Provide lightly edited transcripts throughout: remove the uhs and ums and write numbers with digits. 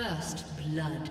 First blood.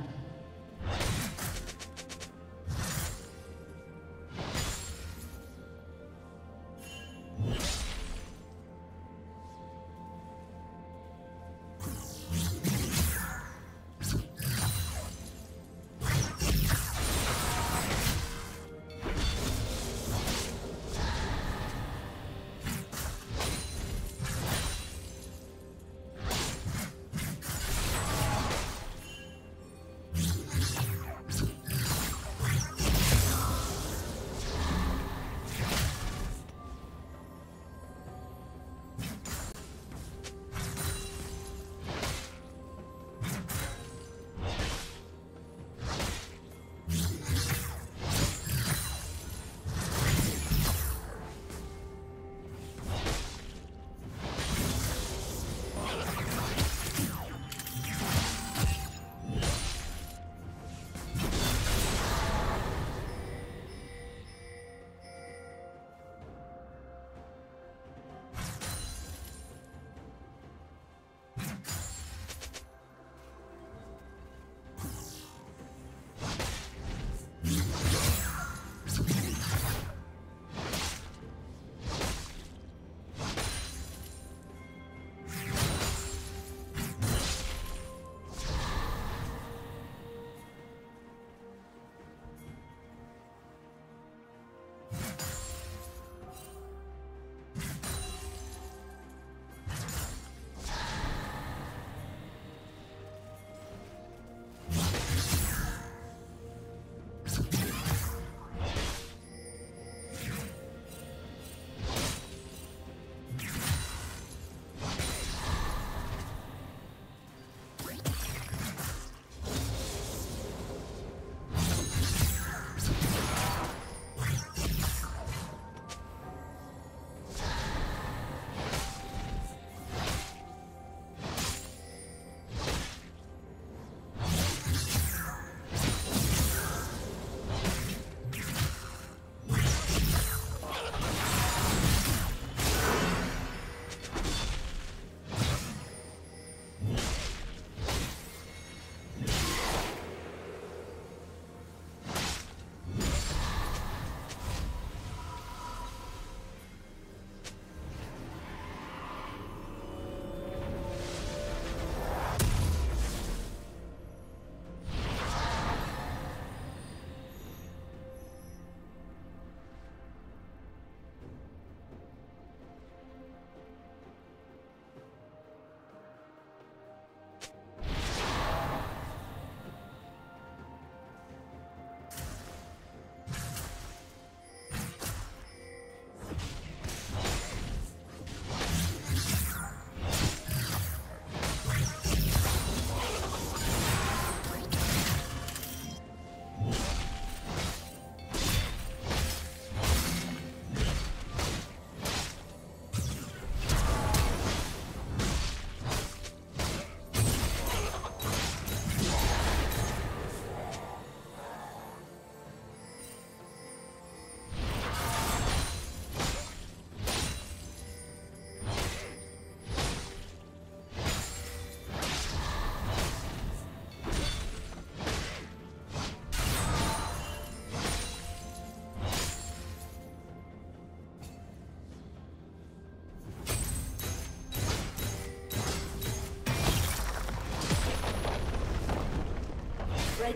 The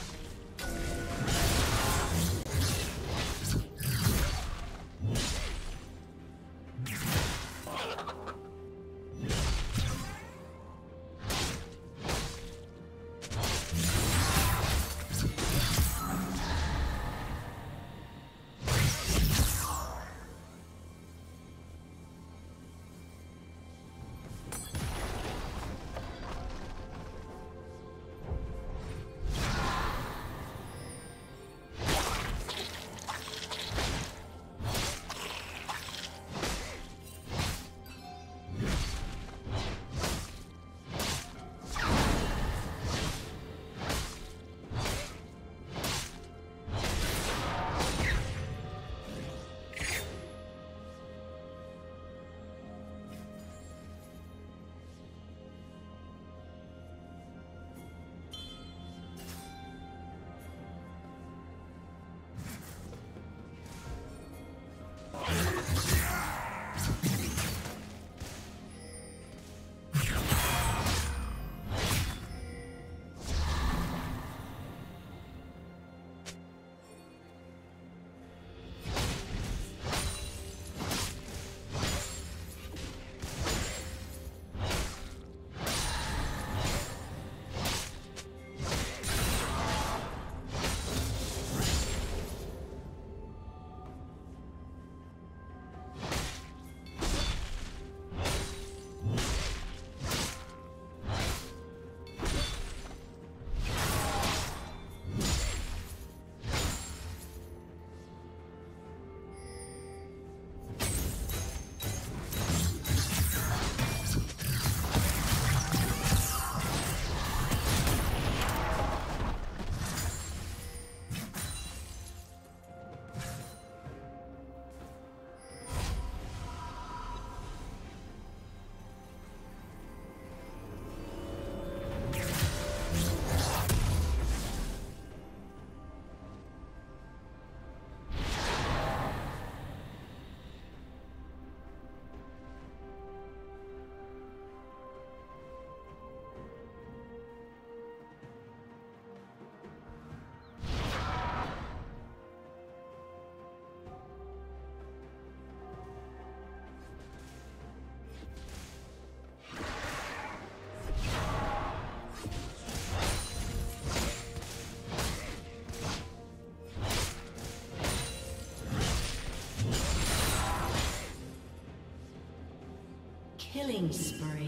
Killing spree.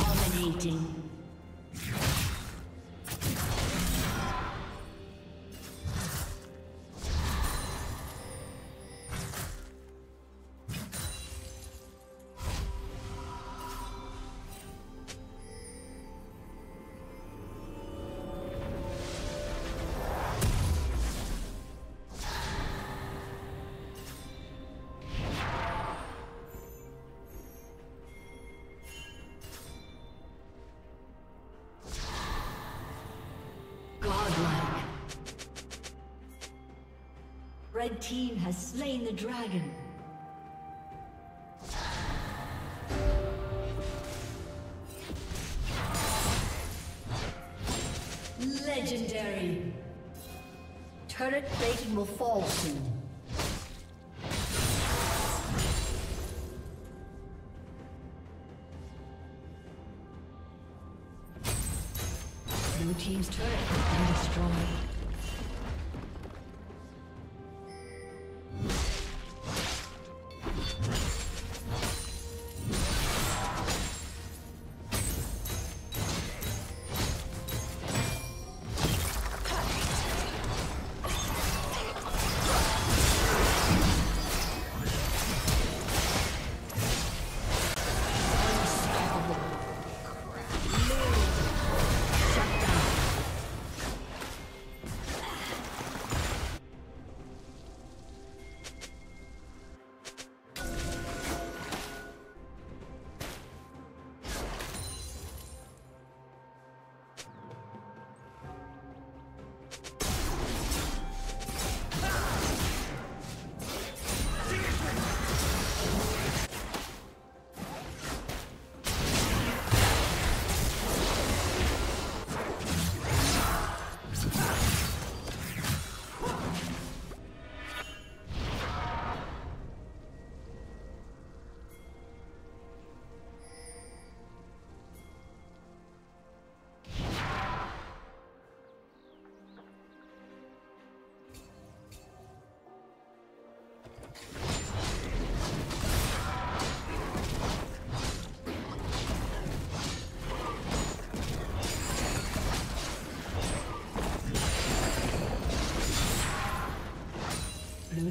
Dominating. Red team has slain the dragon. Legendary. Turret plating will fall soon. Blue team's turret has been destroyed.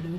Blue